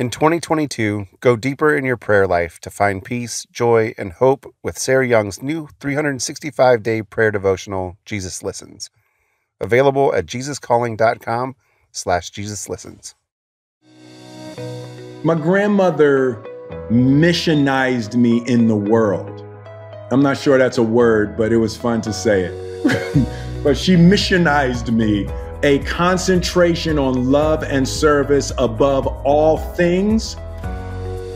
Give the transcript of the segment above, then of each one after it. In 2022, go deeper in your prayer life to find peace, joy, and hope with Sarah Young's new 365-day prayer devotional, Jesus Listens. Available at JesusCalling.com/JesusListens. My grandmother missionized me in the world. I'm not sure that's a word, but it was fun to say it. But she missionized me. A concentration on love and service above all things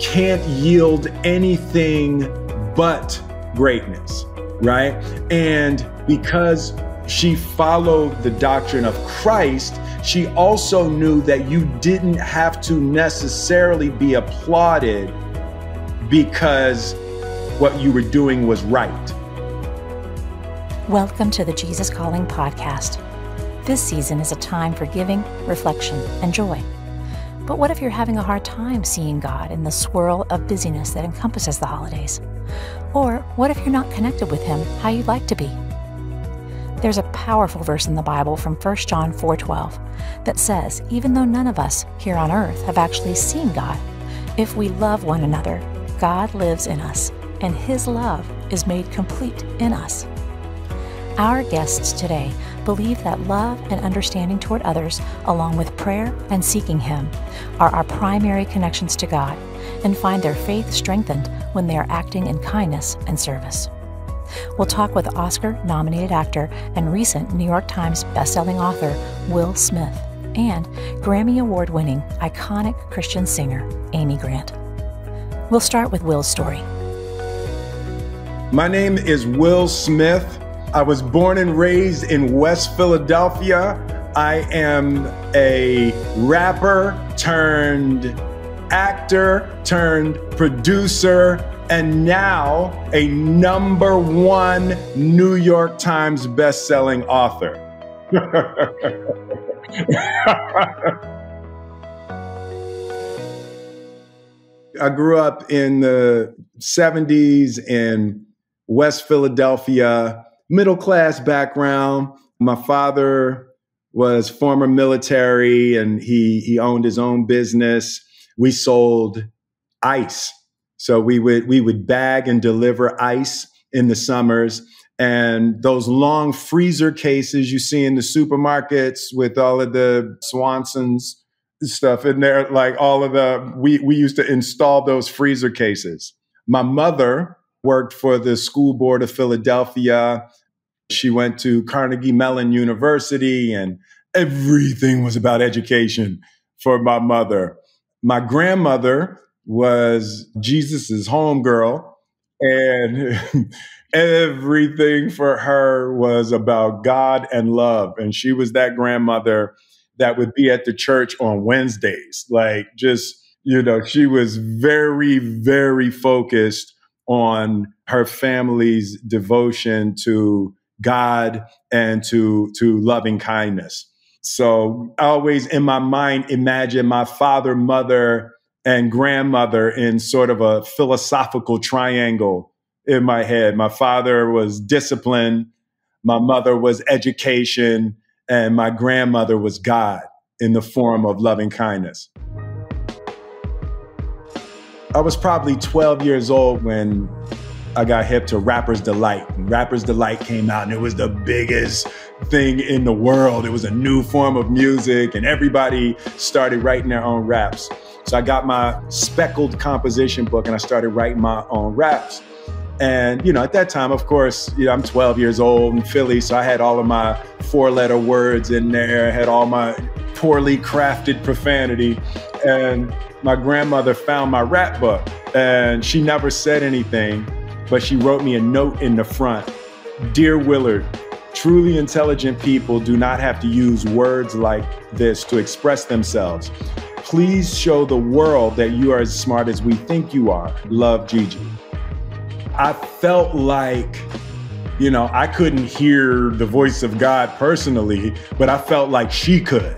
can't yield anything but greatness, right? And because she followed the doctrine of Christ, she also knew that you didn't have to necessarily be applauded because what you were doing was right. Welcome to the Jesus Calling Podcast. This season is a time for giving, reflection, and joy. But what if you're having a hard time seeing God in the swirl of busyness that encompasses the holidays? Or what if you're not connected with Him how you'd like to be? There's a powerful verse in the Bible from 1st John 4:12 that says, even though none of us here on earth have actually seen God, if we love one another, God lives in us, and His love is made complete in us. Our guests today believe that love and understanding toward others, along with prayer and seeking Him, are our primary connections to God, and find their faith strengthened when they are acting in kindness and service. We'll talk with Oscar-nominated actor and recent New York Times bestselling author Will Smith and Grammy Award-winning iconic Christian singer Amy Grant. We'll start with Will's story. My name is Will Smith. I was born and raised in West Philadelphia. I am a rapper turned actor turned producer, and now a #1 New York Times bestselling author. I grew up in the 70s in West Philadelphia. Middle class background. My father was former military, and he owned his own business. We sold ice. So we would bag and deliver ice in the summers. And those long freezer cases you see in the supermarkets with all of the Swanson's stuff in there, like all of the, we used to install those freezer cases. My mother worked for the school board of Philadelphia. She went to Carnegie Mellon University, and everything was about education for my mother. My grandmother was Jesus's homegirl, and everything for her was about God and love. And she was that grandmother that would be at the church on Wednesdays. Like, just, you know, she was very, very focused on her family's devotion to God and to loving kindness. So I always, in my mind, imagine my father, mother, and grandmother in sort of a philosophical triangle in my head. My father was discipline, my mother was education, and my grandmother was God in the form of loving kindness. I was probably 12 years old when I got hip to Rapper's Delight. And Rapper's Delight came out, and it was the biggest thing in the world. It was a new form of music, and everybody started writing their own raps. So I got my speckled composition book, and I started writing my own raps. And, you know, at that time, of course, you know, I'm 12 years old in Philly, so I had all of my four-letter words in there. I had all my poorly crafted profanity. And my grandmother found my rap book, and she never said anything, but she wrote me a note in the front. Dear Willard, truly intelligent people do not have to use words like this to express themselves. Please show the world that you are as smart as we think you are. Love, Gigi. I felt like, you know, I couldn't hear the voice of God personally, but I felt like she could.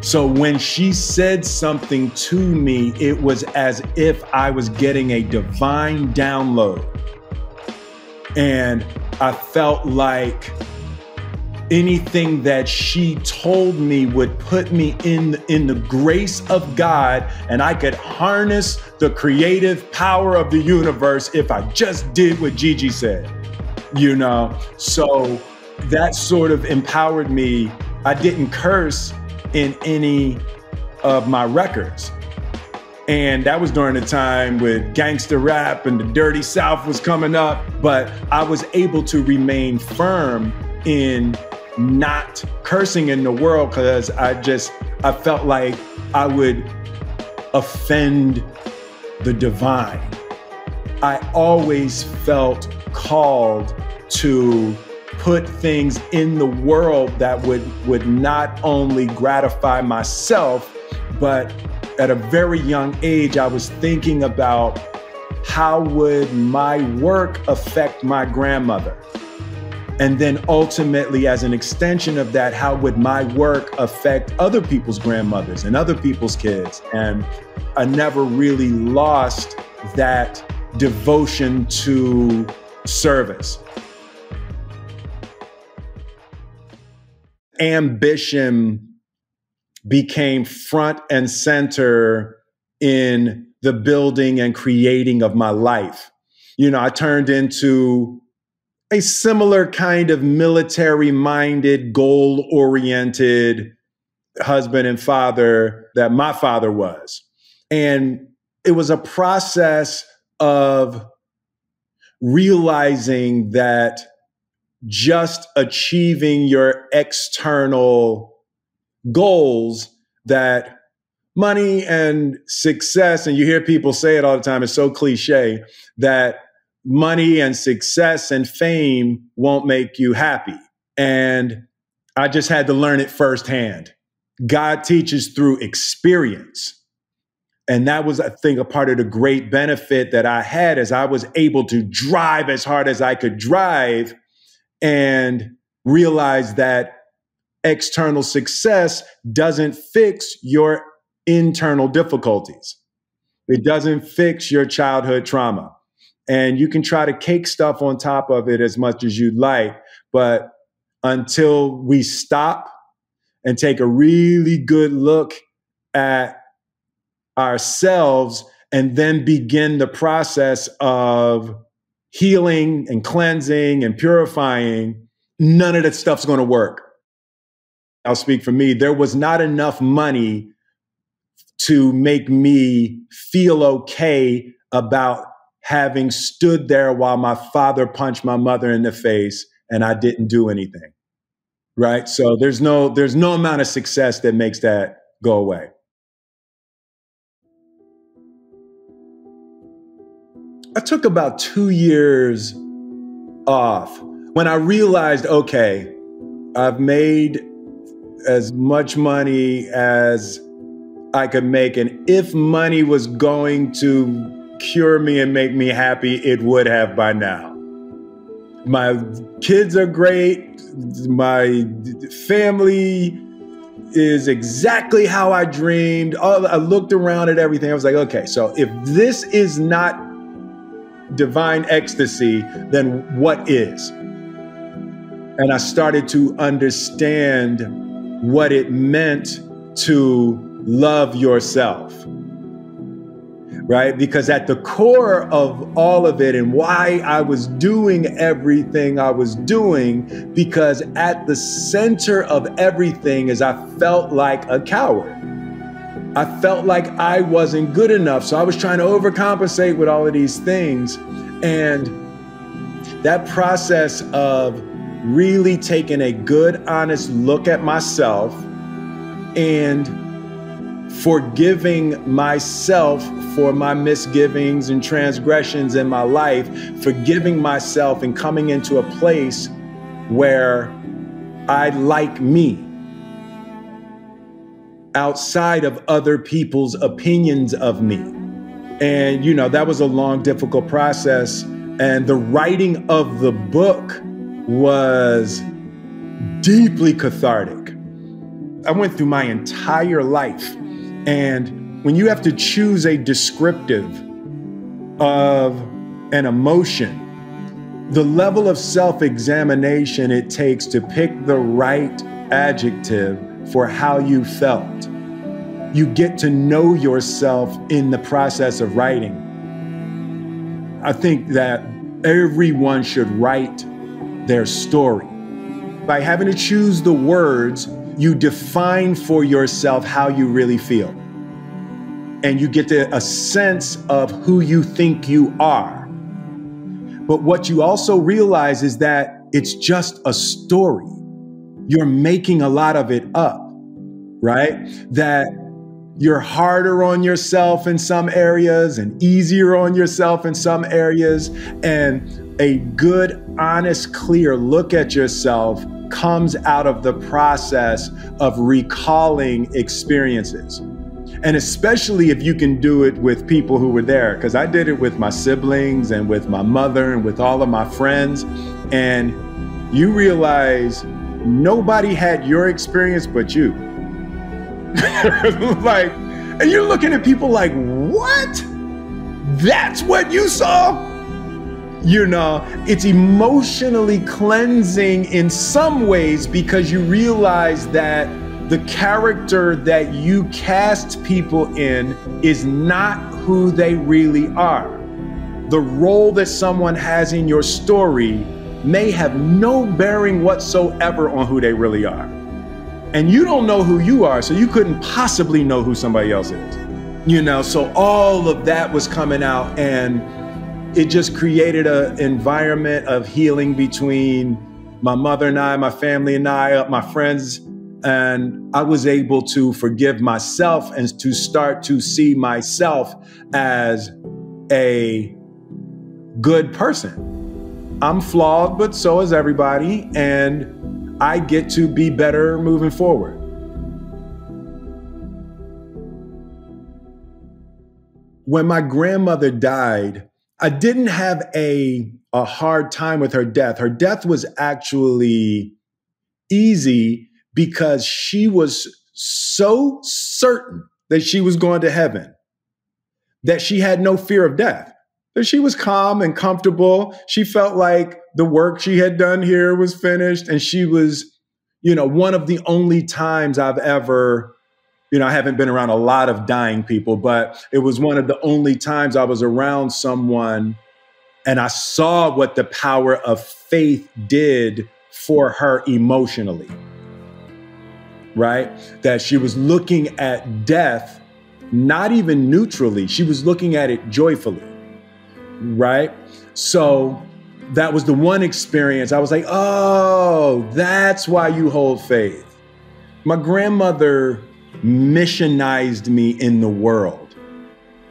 So when she said something to me, it was as if I was getting a divine download. And I felt like anything that she told me would put me in the grace of God, and I could harness the creative power of the universe if I just did what Gigi said, you know? So that sort of empowered me. I didn't curse in any of my records. And that was during the time with Gangsta Rap and the Dirty South was coming up, but I was able to remain firm in not cursing in the world because I felt like I would offend the divine. I always felt called to put things in the world that would not only gratify myself, but at a very young age, I was thinking about how would my work affect my grandmother? And then ultimately, as an extension of that, how would my work affect other people's grandmothers and other people's kids? And I never really lost that devotion to service. Ambition became front and center in the building and creating of my life. You know, I turned into a similar kind of military-minded, goal-oriented husband and father that my father was. And it was a process of realizing that just achieving your external goals, that money and success, and you hear people say it all the time, it's so cliche, that money and success and fame won't make you happy. And I just had to learn it firsthand. God teaches through experience. And that was, I think, a part of the great benefit that I had as I was able to drive as hard as I could drive and realize that external success doesn't fix your internal difficulties. It doesn't fix your childhood trauma. And you can try to cake stuff on top of it as much as you'd like, but until we stop and take a really good look at ourselves and then begin the process of healing and cleansing and purifying, none of that stuff's going to work. I'll speak for me. There was not enough money to make me feel okay about having stood there while my father punched my mother in the face and I didn't do anything, right? So there's no amount of success that makes that go away. I took about 2 years off when I realized, okay, I've made as much money as I could make, and if money was going to cure me and make me happy, it would have by now. My kids are great. My family is exactly how I dreamed. I looked around at everything. I was like, okay, so if this is not divine ecstasy, then what is? And I started to understand what it meant to love yourself. Right? Because at the core of all of it and why I was doing everything I was doing, because at the center of everything is I felt like a coward. I felt like I wasn't good enough. So I was trying to overcompensate with all of these things. And that process of really taking a good, honest look at myself and forgiving myself for my misgivings and transgressions in my life, forgiving myself and coming into a place where I like me outside of other people's opinions of me. And, you know, that was a long, difficult process. And the writing of the book was deeply cathartic. I went through my entire life. And when you have to choose a descriptive of an emotion The level of self-examination it takes to pick the right adjective for how you felt. You get to know yourself in the process of writing. I think that everyone should write their story. By having to choose the words, you define for yourself how you really feel. And you get a sense of who you think you are. But what you also realize is that it's just a story. You're making a lot of it up, right? That you're harder on yourself in some areas and easier on yourself in some areas. And a good, honest, clear look at yourself comes out of the process of recalling experiences. And especially if you can do it with people who were there, because I did it with my siblings and with my mother and with all of my friends. And you realize nobody had your experience but you. Like, and you're looking at people like, what? That's what you saw? You know, it's emotionally cleansing in some ways because you realize that the character that you cast people in is not who they really are. The role that someone has in your story may have no bearing whatsoever on who they really are. And you don't know who you are, so you couldn't possibly know who somebody else is. You know, so all of that was coming out, and it just created an environment of healing between my mother and I, my family and I, my friends. And I was able to forgive myself and to start to see myself as a good person. I'm flawed, but so is everybody. And I get to be better moving forward. When my grandmother died, I didn't have a hard time with her death. Her death was actually easy, because she was so certain that she was going to heaven, that she had no fear of death, that she was calm and comfortable. She felt like the work she had done here was finished. And she was, you know, one of the only times I've ever, you know, I haven't been around a lot of dying people, but it was one of the only times I was around someone and I saw what the power of faith did for her emotionally. Right? That she was looking at death, not even neutrally. She was looking at it joyfully. Right? So that was the one experience. I was like, oh, that's why you hold faith. My grandmother missionized me in the world.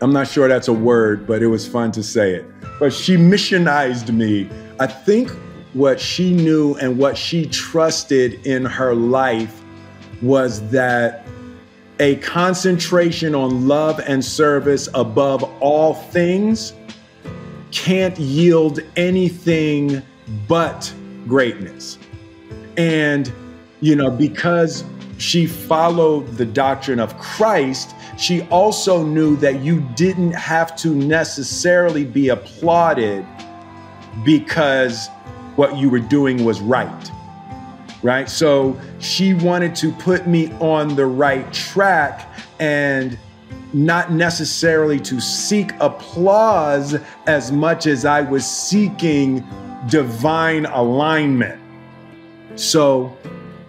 I'm not sure that's a word, but it was fun to say it. But she missionized me. I think what she knew and what she trusted in her life was that a concentration on love and service above all things can't yield anything but greatness. And, you know, because she followed the doctrine of Christ, she also knew that you didn't have to necessarily be applauded because what you were doing was right. Right? So she wanted to put me on the right track and not necessarily to seek applause as much as I was seeking divine alignment. So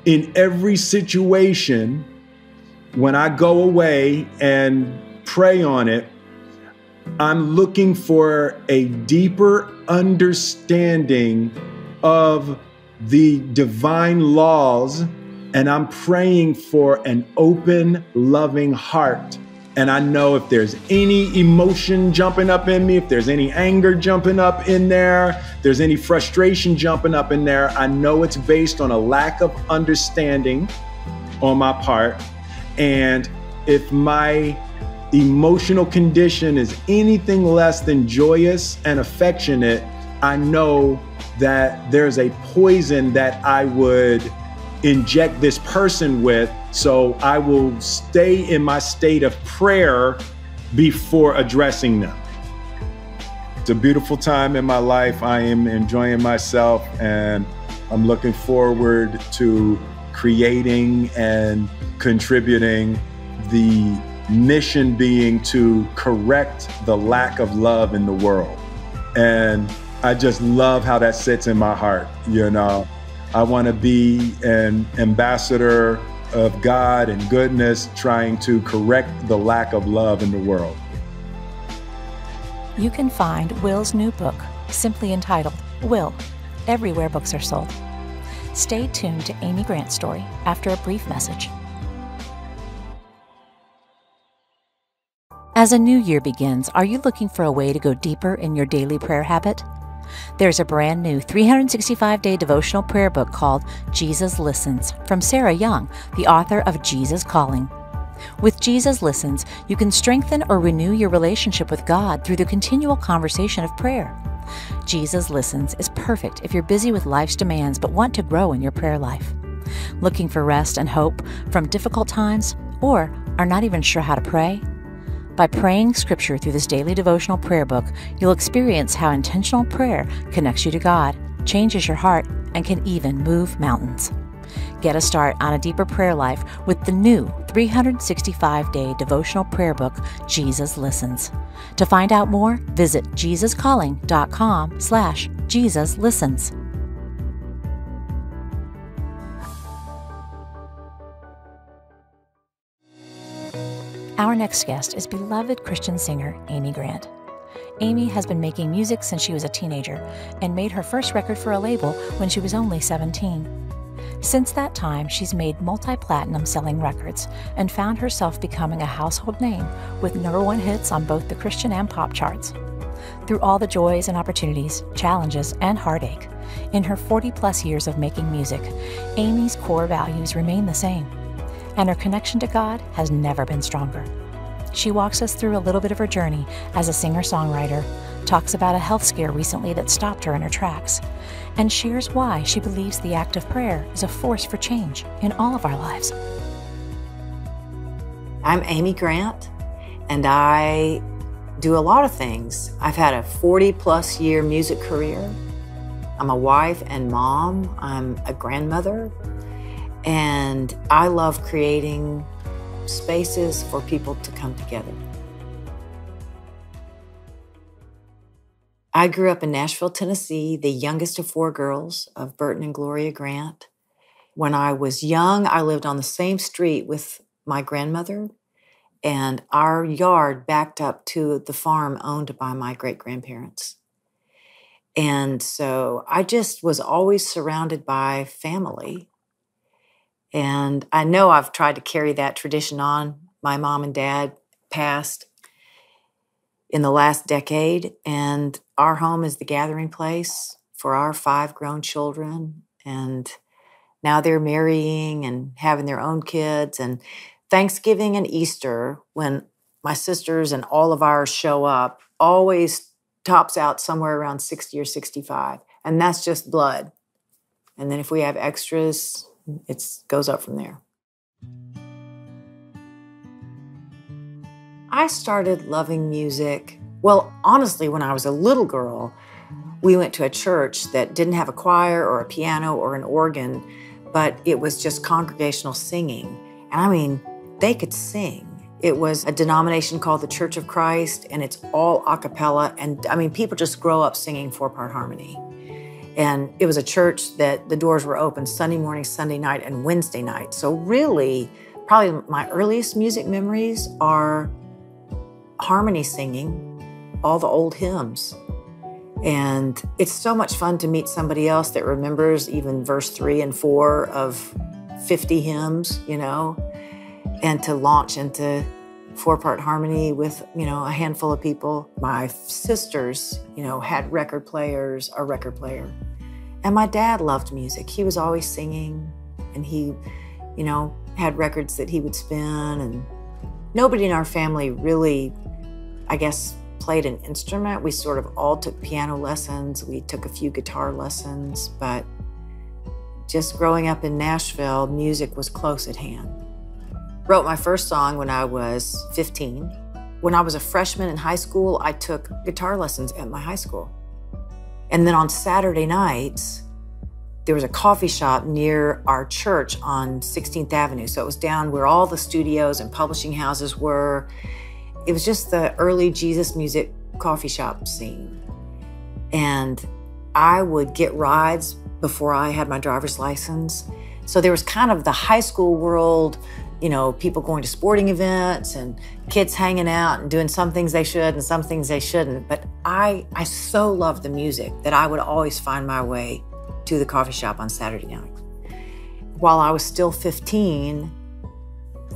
in every situation, when I go away and pray on it, I'm looking for a deeper understanding of the divine laws, and I'm praying for an open, loving heart. And I know if there's any emotion jumping up in me, if there's any anger jumping up in there, if there's any frustration jumping up in there, I know it's based on a lack of understanding on my part. And if my emotional condition is anything less than joyous and affectionate, I know that there's a poison that I would inject this person with. So I will stay in my state of prayer before addressing them. It's a beautiful time in my life. I am enjoying myself, and I'm looking forward to creating and contributing, the mission being to correct the lack of love in the world. And I just love how that sits in my heart. You know, I want to be an ambassador of God and goodness, trying to correct the lack of love in the world. You can find Will's new book, simply entitled Will, everywhere books are sold. Stay tuned to Amy Grant's story after a brief message. As a new year begins, are you looking for a way to go deeper in your daily prayer habit? There's a brand new 365-day devotional prayer book called Jesus Listens from Sarah Young, the author of Jesus Calling. With Jesus Listens, you can strengthen or renew your relationship with God through the continual conversation of prayer. Jesus Listens is perfect if you're busy with life's demands but want to grow in your prayer life. Looking for rest and hope from difficult times, or are not even sure how to pray? By praying Scripture through this daily devotional prayer book, you'll experience how intentional prayer connects you to God, changes your heart, and can even move mountains. Get a start on a deeper prayer life with the new 365-day devotional prayer book, Jesus Listens. To find out more, visit JesusCalling.com/Jesus Listens. Our next guest is beloved Christian singer Amy Grant. Amy has been making music since she was a teenager and made her first record for a label when she was only 17. Since that time, she's made multi-platinum selling records and found herself becoming a household name with #1 hits on both the Christian and pop charts. Through all the joys and opportunities, challenges, and heartache, in her 40-plus years of making music, Amy's core values remain the same, and her connection to God has never been stronger. She walks us through a little bit of her journey as a singer-songwriter, talks about a health scare recently that stopped her in her tracks, and shares why she believes the act of prayer is a force for change in all of our lives. I'm Amy Grant, and I do a lot of things. I've had a 40-plus year music career. I'm a wife and mom. I'm a grandmother. And I love creating spaces for people to come together. I grew up in Nashville, Tennessee, the youngest of 4 girls of Burton and Gloria Grant. When I was young, I lived on the same street with my grandmother, and our yard backed up to the farm owned by my great-grandparents. And so I just was always surrounded by family. And I know I've tried to carry that tradition on. My mom and dad passed in the last decade, and our home is the gathering place for our 5 grown children. And now they're marrying and having their own kids. And Thanksgiving and Easter, when my sisters and all of ours show up, always tops out somewhere around 60 or 65. And that's just blood. And then if we have extras, it goes up from there. I started loving music, well, honestly, when I was a little girl. We went to a church that didn't have a choir or a piano or an organ, but it was just congregational singing. And I mean, they could sing. It was a denomination called the Church of Christ, and it's all a cappella. And I mean, people just grow up singing 4-part harmony. And it was a church that the doors were open Sunday morning, Sunday night, and Wednesday night. So really, probably my earliest music memories are harmony singing, all the old hymns. And it's so much fun to meet somebody else that remembers even verse 3 and 4 of 50 hymns, you know, and to launch into 4-part harmony with, you know, a handful of people. My sisters, you know, had record players, a record player. And my dad loved music. He was always singing, and he, you know, had records that he would spin. And nobody in our family really, I guess, played an instrument. We sort of all took piano lessons. We took a few guitar lessons, but just growing up in Nashville, music was close at hand. Wrote my first song when I was 15. When I was a freshman in high school, I took guitar lessons at my high school. And then on Saturday nights, there was a coffee shop near our church on 16th Avenue. So it was down where all the studios and publishing houses were. It was just the early Jesus music coffee shop scene. And I would get rides before I had my driver's license. So there was kind of the high school world, you know, people going to sporting events and kids hanging out and doing some things they should and some things they shouldn't. But I so loved the music that I would always find my way to the coffee shop on Saturday night. While I was still 15,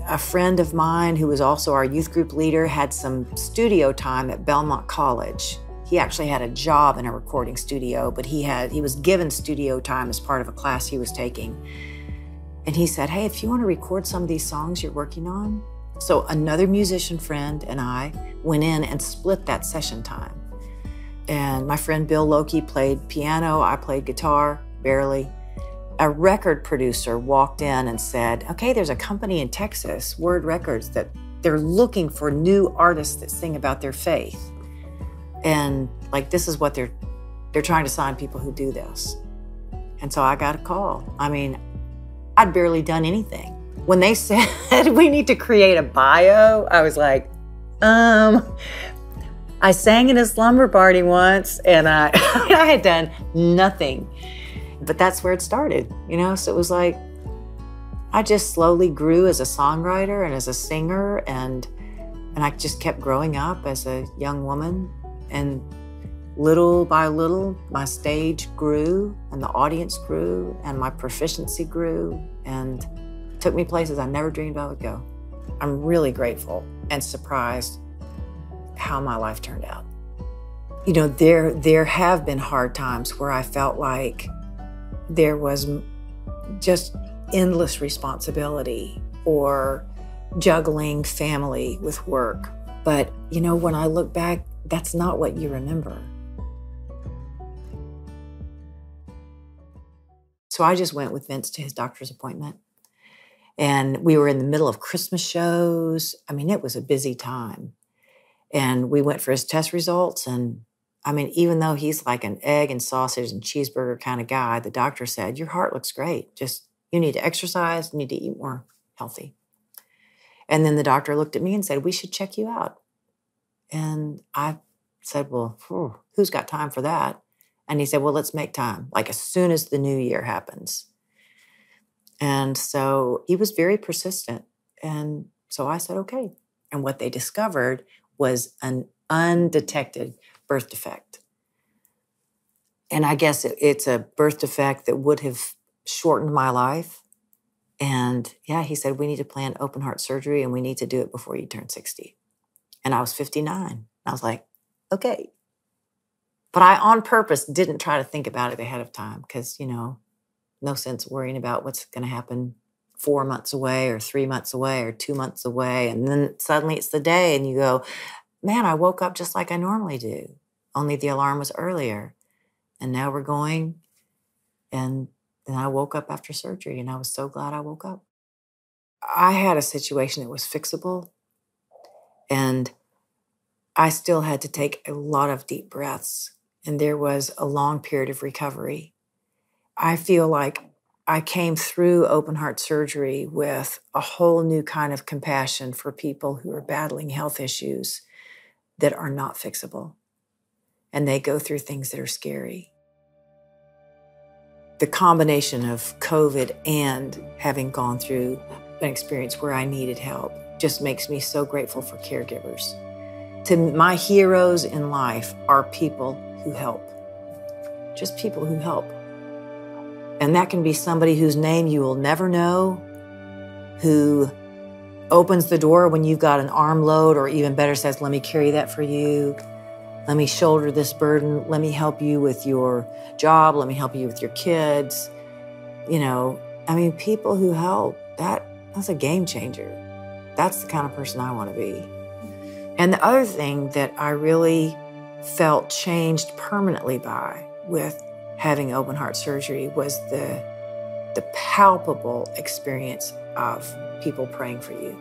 a friend of mine who was also our youth group leader had some studio time at Belmont College. He actually had a job in a recording studio, but he was given studio time as part of a class he was taking. And he said, hey, if you want to record some of these songs you're working on. So another musician friend and I went in and split that session time. And my friend Bill Lokey played piano, I played guitar, barely. A record producer walked in and said, okay, there's a company in Texas, Word Records, that they're looking for new artists that sing about their faith. And like, this is what they're trying to sign people who do this. And so I got a call. I mean, I'd barely done anything. When they said, we need to create a bio, I was like, I sang in a slumber party once and I had done nothing. But that's where it started, you know? So it was like, I just slowly grew as a songwriter and as a singer, and I just kept growing up as a young woman. And little by little, my stage grew and the audience grew and my proficiency grew and took me places I never dreamed I would go. I'm really grateful and surprised how my life turned out. You know, there have been hard times where I felt like there was just endless responsibility or juggling family with work. But, you know, when I look back, that's not what you remember. So I just went with Vince to his doctor's appointment. And we were in the middle of Christmas shows. I mean, it was a busy time. And we went for his test results. And I mean, even though he's like an egg and sausage and cheeseburger kind of guy, the doctor said, your heart looks great. Just, you need to exercise, you need to eat more healthy. And then the doctor looked at me and said, we should check you out. And I said, well, who's got time for that? And he said, well, let's make time, like as soon as the new year happens. And so he was very persistent. And so I said, okay. And what they discovered was an undetected birth defect. And I guess it's a birth defect that would have shortened my life. And yeah, he said, we need to plan open heart surgery and we need to do it before you turn 60. And I was 59. I was like, okay. But I, on purpose, didn't try to think about it ahead of time because, you know, no sense worrying about what's going to happen 4 months away or 3 months away or 2 months away. And then suddenly it's the day and you go, man, I woke up just like I normally do, only the alarm was earlier. And now we're going. And then I woke up after surgery and I was so glad I woke up. I had a situation that was fixable. And I still had to take a lot of deep breaths. And there was a long period of recovery. I feel like I came through open heart surgery with a whole new kind of compassion for people who are battling health issues that are not fixable. And they go through things that are scary. The combination of COVID and having gone through an experience where I needed help just makes me so grateful for caregivers. To my heroes in life are people who help, just people who help. And that can be somebody whose name you will never know, who opens the door when you've got an armload, or even better says, let me carry that for you. Let me shoulder this burden. Let me help you with your job. Let me help you with your kids. You know, I mean, people who help, that's a game changer. That's the kind of person I want to be. And the other thing that I really felt changed permanently by with having open heart surgery was the palpable experience of people praying for you.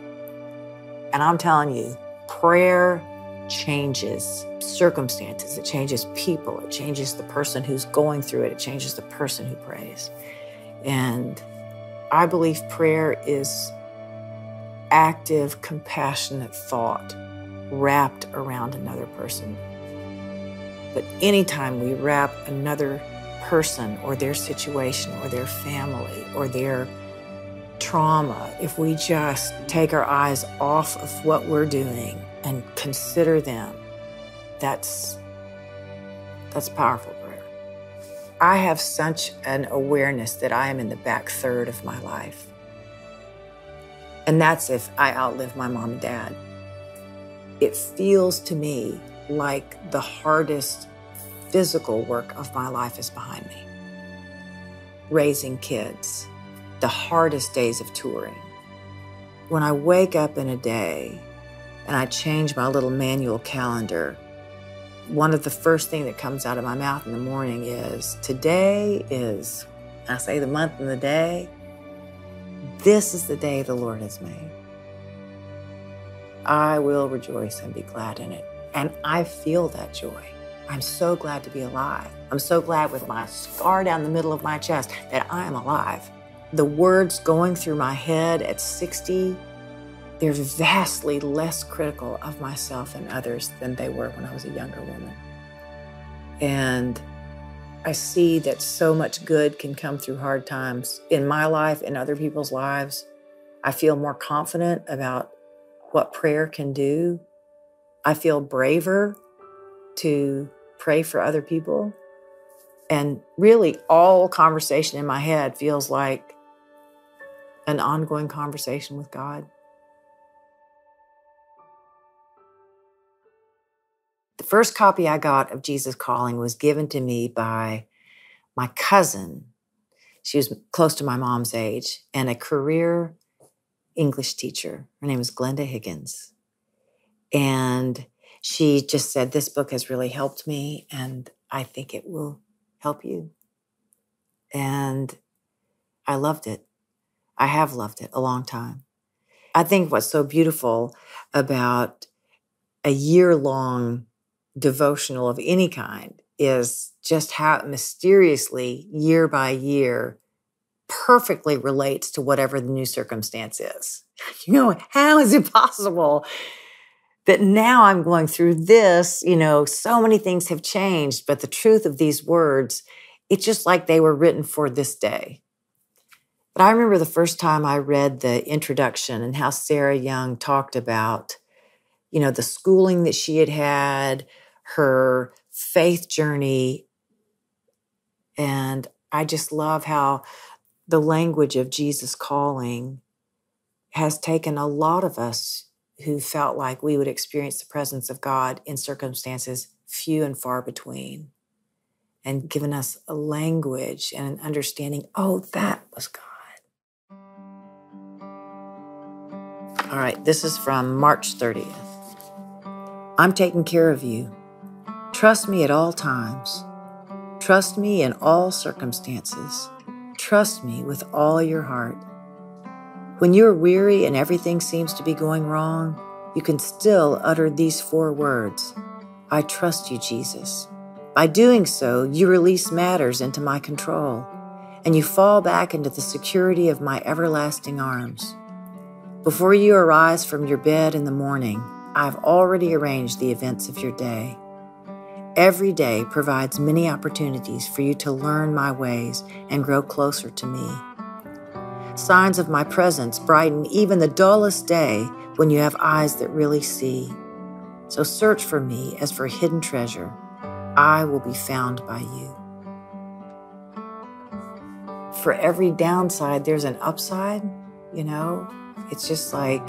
And I'm telling you, prayer changes circumstances, it changes people, it changes the person who's going through it, it changes the person who prays. And I believe prayer is active, compassionate thought wrapped around another person. But anytime we wrap another person or their situation or their family or their trauma, if we just take our eyes off of what we're doing and consider them, that's powerful prayer. I have such an awareness that I am in the back third of my life. And that's if I outlive my mom and dad. It feels to me like the hardest physical work of my life is behind me. Raising kids, the hardest days of touring. When I wake up in a day and I change my little manual calendar, one of the first things that comes out of my mouth in the morning is, today is, I say the month and the day, this is the day the Lord has made. I will rejoice and be glad in it. And I feel that joy. I'm so glad to be alive. I'm so glad with my scar down the middle of my chest that I am alive. The words going through my head at 60, they're vastly less critical of myself and others than they were when I was a younger woman. And I see that so much good can come through hard times in my life, in other people's lives. I feel more confident about what prayer can do. I feel braver to pray for other people. And really all conversation in my head feels like an ongoing conversation with God. The first copy I got of Jesus Calling was given to me by my cousin. She was close to my mom's age and a career English teacher. Her name was Glenda Higgins. And she just said, this book has really helped me and I think it will help you. And I loved it. I have loved it a long time. I think what's so beautiful about a year-long devotional of any kind is just how mysteriously, year by year, perfectly relates to whatever the new circumstance is. You know, how is it possible that now I'm going through this, you know, so many things have changed, but the truth of these words, it's just like they were written for this day. But I remember the first time I read the introduction and how Sarah Young talked about, you know, the schooling that she had had, her faith journey. And I just love how the language of Jesus Calling has taken a lot of us who felt like we would experience the presence of God in circumstances few and far between, and given us a language and an understanding, oh, that was God. All right, this is from March 30th. I'm taking care of you. Trust me at all times. Trust me in all circumstances. Trust me with all your heart. When you're weary and everything seems to be going wrong, you can still utter these four words, I trust you, Jesus. By doing so, you release matters into my control, and you fall back into the security of my everlasting arms. Before you arise from your bed in the morning, I've already arranged the events of your day. Every day provides many opportunities for you to learn my ways and grow closer to me. Signs of my presence brighten even the dullest day when you have eyes that really see. So search for me as for hidden treasure. I will be found by you. For every downside, there's an upside, you know? It's just like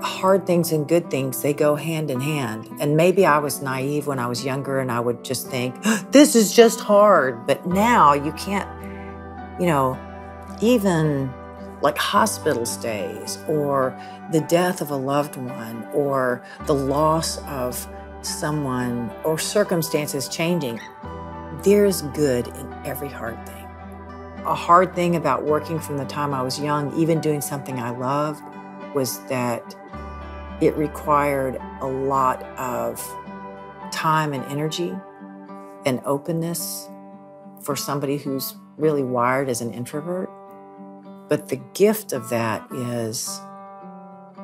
hard things and good things, they go hand in hand. And maybe I was naive when I was younger and I would just think, this is just hard. But now you can't, you know, even like hospital stays or the death of a loved one or the loss of someone or circumstances changing, there's good in every hard thing. A hard thing about working from the time I was young, even doing something I loved, was that it required a lot of time and energy and openness for somebody who's really wired as an introvert. But the gift of that is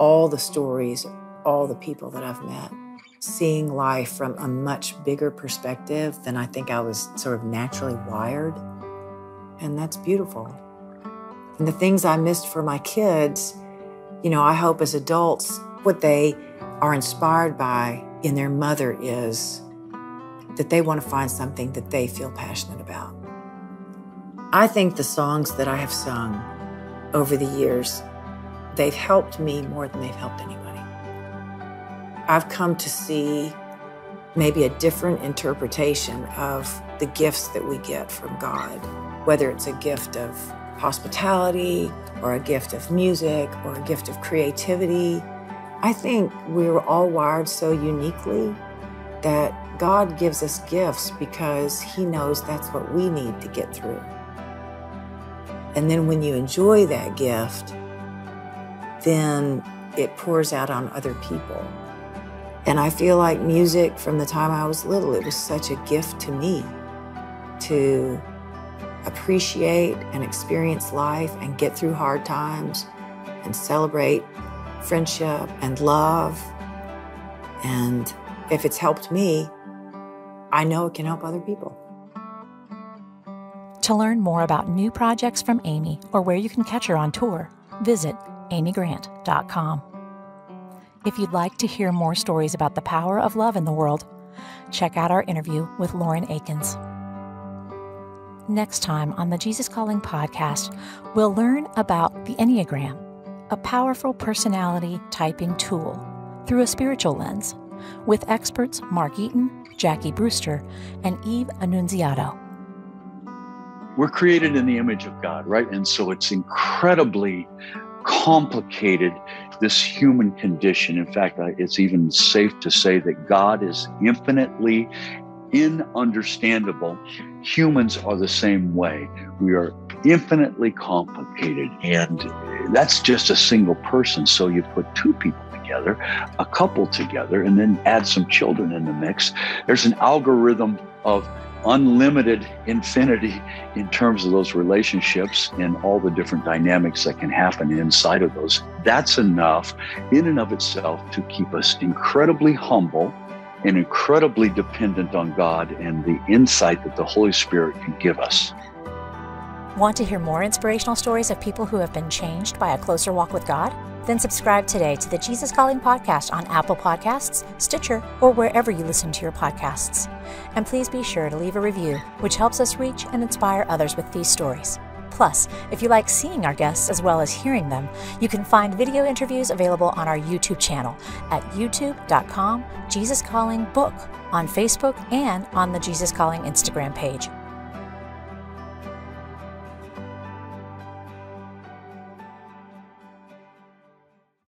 all the stories, all the people that I've met, seeing life from a much bigger perspective than I think I was sort of naturally wired. And that's beautiful. And the things I missed for my kids, you know, I hope as adults, what they are inspired by in their mother is that they want to find something that they feel passionate about. I think the songs that I have sung over the years, they've helped me more than they've helped anybody. I've come to see maybe a different interpretation of the gifts that we get from God, whether it's a gift of hospitality or a gift of music or a gift of creativity. I think we were all wired so uniquely that God gives us gifts because He knows that's what we need to get through. And then when you enjoy that gift, then it pours out on other people. And I feel like music, from the time I was little, it was such a gift to me to appreciate and experience life and get through hard times and celebrate friendship and love. And if it's helped me, I know it can help other people. To learn more about new projects from Amy or where you can catch her on tour, visit amygrant.com. If you'd like to hear more stories about the power of love in the world, check out our interview with Lauren Akins. Next time on the Jesus Calling podcast, we'll learn about the Enneagram, a powerful personality typing tool through a spiritual lens, with experts Mark Eaton, Jackie Brewster, and Eve Annunziato. We're created in the image of God, right? And so it's incredibly complicated, this human condition. In fact, it's even safe to say that God is infinitely ununderstandable. Humans are the same way. We are infinitely complicated, and that's just a single person. So you put two people together, a couple together, and then add some children in the mix. There's an algorithm of unlimited infinity in terms of those relationships and all the different dynamics that can happen inside of those. That's enough in and of itself to keep us incredibly humble and incredibly dependent on God and the insight that the Holy Spirit can give us. Want to hear more inspirational stories of people who have been changed by a closer walk with God? Then subscribe today to the Jesus Calling podcast on Apple Podcasts, Stitcher, or wherever you listen to your podcasts. And please be sure to leave a review, which helps us reach and inspire others with these stories. Plus, if you like seeing our guests as well as hearing them, you can find video interviews available on our YouTube channel at youtube.com/JesusCallingBook, on Facebook, and on the Jesus Calling Instagram page.